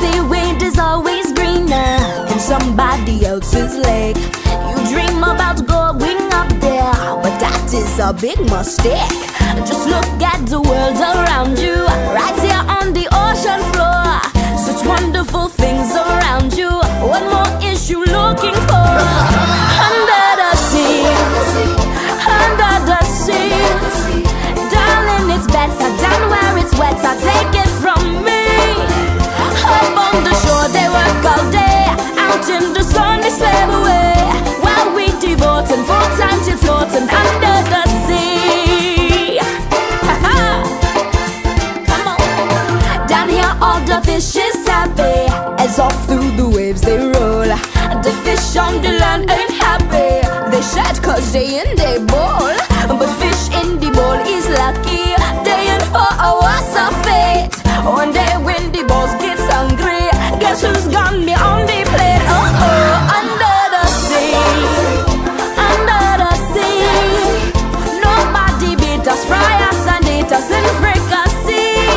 see weed is always greener in somebody else's lake. You dream about going up there, but that is a big mistake. Just look at the world around you, right here on the ocean floor. Such wonderful things around you. What more is you looking for? Under the sea, under the sea. Darling, it's better down where it's wetter. Take it from me. Up on the shore they work all day, out in the sun they slave away, while we devote and full time till floating under the sea. Come on. Down here all the fish is happy, as off through the waves they roll. The fish on the land ain't happy, they shout cause they in they bowl. But fish in the bowl is lucky, they in for a worse of fate. One day when the boss gets hungry, guess who's got me on the plate? Uh-oh, under the sea, nobody beat us, fry us and eat us and break us sea.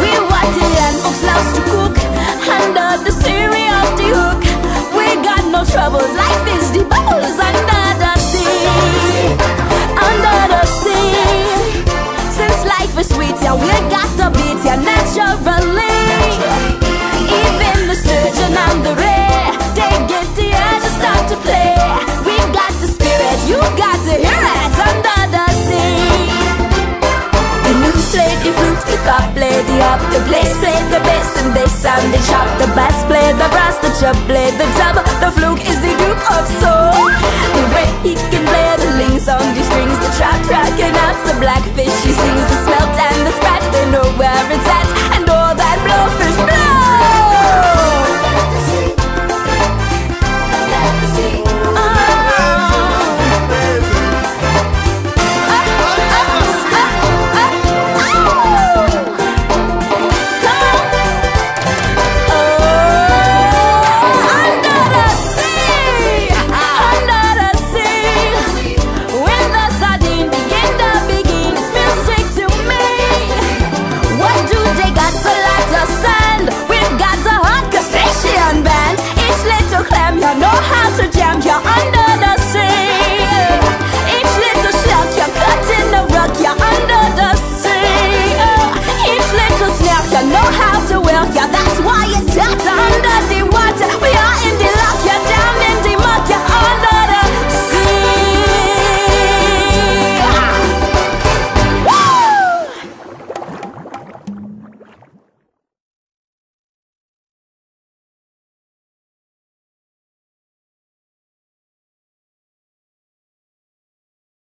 We were the young folks loves to cook, under the theory of the hook. We got no troubles, life is the bubbles under the sea, under the sea. Since life is sweet, yeah, we got the beat, yeah, naturally. Even the surgeon and the ray, they get the edge and start to play. We got the spirit, you got to hear it under the sea. The news play the flute, the cop play the up, the place play the bass and they sound the chop. The bass play the brass, the chop play the dub. The fluke is the duke of soul. The way he can play the links on the strings, the trap tracking up the blackfish. He sings the smelt and the scratch, they know where it's at, and all that blowfish blow. Know how to work, yeah, that's why it's under.